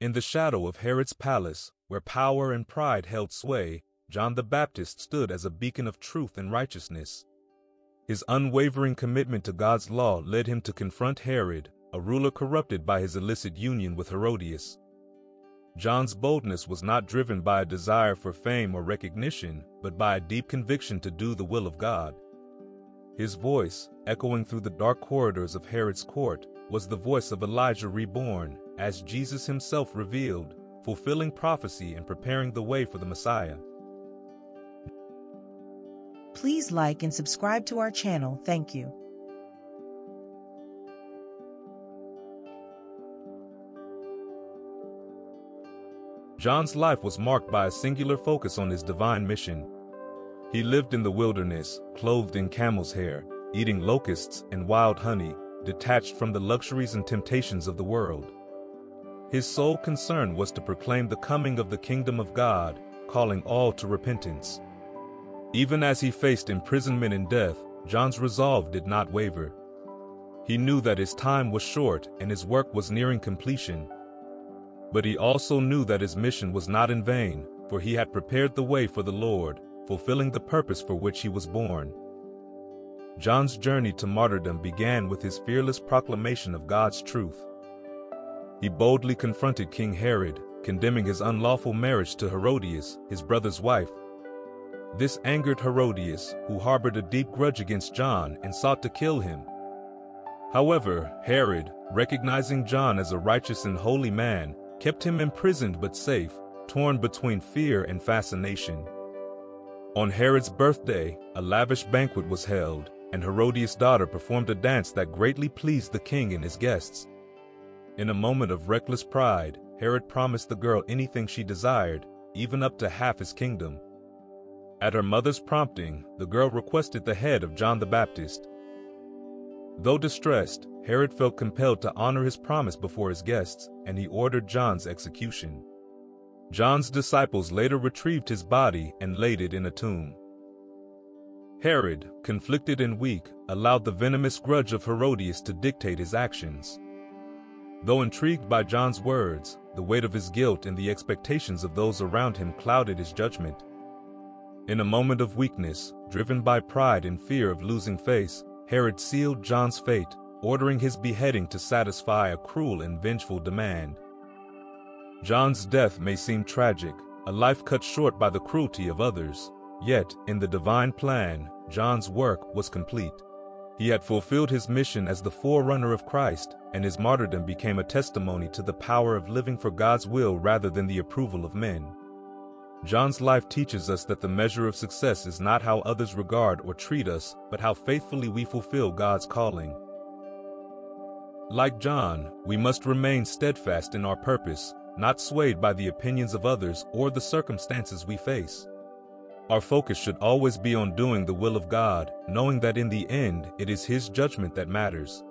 In the shadow of Herod's palace, where power and pride held sway, John the Baptist stood as a beacon of truth and righteousness. His unwavering commitment to God's law led him to confront Herod, a ruler corrupted by his illicit union with Herodias. John's boldness was not driven by a desire for fame or recognition, but by a deep conviction to do the will of God. His voice, echoing through the dark corridors of Herod's court, was the voice of Elijah reborn, as Jesus himself revealed, fulfilling prophecy and preparing the way for the Messiah. Please like and subscribe to our channel. Thank you. John's life was marked by a singular focus on his divine mission. He lived in the wilderness, clothed in camel's hair, eating locusts and wild honey, detached from the luxuries and temptations of the world. His sole concern was to proclaim the coming of the kingdom of God, calling all to repentance. Even as he faced imprisonment and death, John's resolve did not waver. He knew that his time was short and his work was nearing completion. But he also knew that his mission was not in vain, for he had prepared the way for the Lord, fulfilling the purpose for which he was born. John's journey to martyrdom began with his fearless proclamation of God's truth. He boldly confronted King Herod, condemning his unlawful marriage to Herodias, his brother's wife. This angered Herodias, who harbored a deep grudge against John and sought to kill him. However, Herod, recognizing John as a righteous and holy man, kept him imprisoned but safe, torn between fear and fascination. On Herod's birthday, a lavish banquet was held, and Herodias' daughter performed a dance that greatly pleased the king and his guests. In a moment of reckless pride, Herod promised the girl anything she desired, even up to half his kingdom. At her mother's prompting, the girl requested the head of John the Baptist. Though distressed, Herod felt compelled to honor his promise before his guests, and he ordered John's execution. John's disciples later retrieved his body and laid it in a tomb. Herod, conflicted and weak, allowed the venomous grudge of Herodias to dictate his actions. Though intrigued by John's words, the weight of his guilt and the expectations of those around him clouded his judgment. In a moment of weakness, driven by pride and fear of losing face, Herod sealed John's fate, ordering his beheading to satisfy a cruel and vengeful demand. John's death may seem tragic, a life cut short by the cruelty of others, yet, in the divine plan, John's work was complete. He had fulfilled his mission as the forerunner of Christ, and his martyrdom became a testimony to the power of living for God's will rather than the approval of men. John's life teaches us that the measure of success is not how others regard or treat us, but how faithfully we fulfill God's calling. Like John, we must remain steadfast in our purpose, not swayed by the opinions of others or the circumstances we face. Our focus should always be on doing the will of God, knowing that in the end, it is His judgment that matters.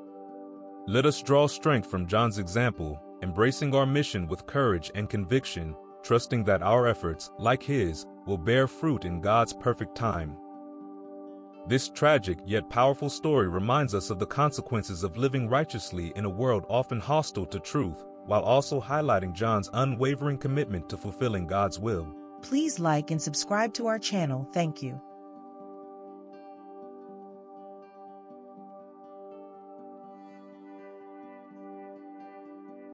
Let us draw strength from John's example, embracing our mission with courage and conviction, trusting that our efforts, like his, will bear fruit in God's perfect time. This tragic yet powerful story reminds us of the consequences of living righteously in a world often hostile to truth, while also highlighting John's unwavering commitment to fulfilling God's will. Please like and subscribe to our channel. Thank you.